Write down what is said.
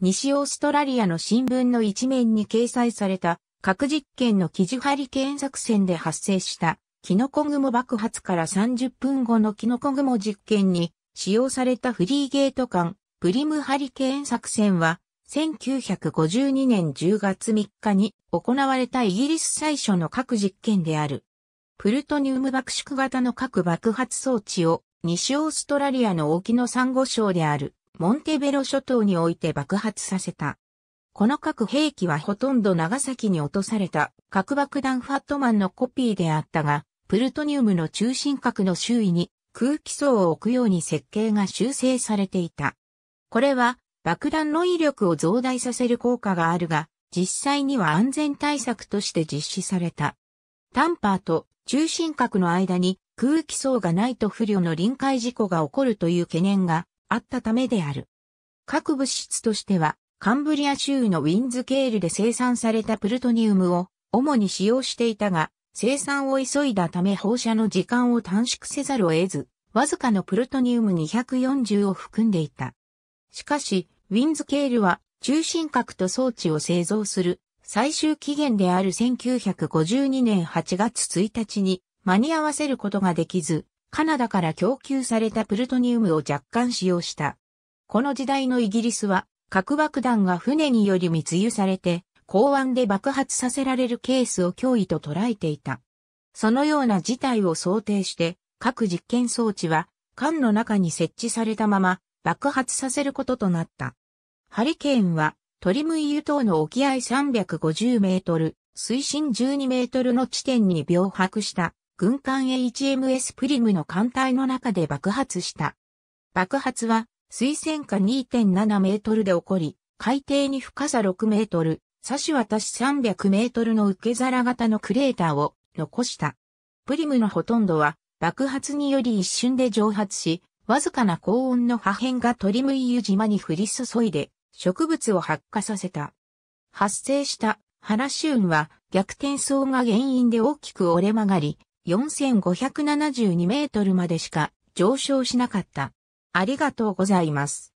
西オーストラリアの新聞の一面に掲載された核実験の記事ハリケーン作戦で発生したキノコ雲爆発から30分後のキノコ雲実験に使用されたフリーゲート艦プリムハリケーン作戦は1952年10月3日に行われたイギリス最初の核実験である。プルトニウム爆縮型の核爆発装置を西オーストラリアの沖のサンゴ礁であるモンテベロ諸島において爆発させた。この核兵器はほとんど長崎に落とされた核爆弾ファットマンのコピーであったが、プルトニウムの中心核の周囲に空気層を置くように設計が修正されていた。これは爆弾の威力を増大させる効果があるが、実際には安全対策として実施された。タンパーと中心核の間に空気層がないと不慮の臨界事故が起こるという懸念があったためである。核物質としては、カンブリア州のウィンズケールで生産されたプルトニウムを主に使用していたが、生産を急いだため放射の時間を短縮せざるを得ず、わずかのプルトニウム240を含んでいた。しかし、ウィンズケールは中心核と装置を製造する最終期限である1952年8月1日に間に合わせることができず、カナダから供給されたプルトニウムを若干使用した。この時代のイギリスは核爆弾が船により密輸されて、港湾で爆発させられるケースを脅威と捉えていた。そのような事態を想定して、核実験装置は艦の中に設置されたまま爆発させることとなった。ハリケーンはトリムイユ島の沖合350メートル、水深12メートルの地点に漂白した軍艦 HMS プリムの艦隊の中で爆発した。爆発は水深下 2.7 メートルで起こり、海底に深さ6メートル。差し渡し300メートルの受け皿型のクレーターを残した。プリムのほとんどは爆発により一瞬で蒸発し、わずかな高温の破片がトリムイユ島に降り注いで植物を発火させた。発生したハラシウンは逆転層が原因で大きく折れ曲がり、4572メートルまでしか上昇しなかった。ありがとうございます。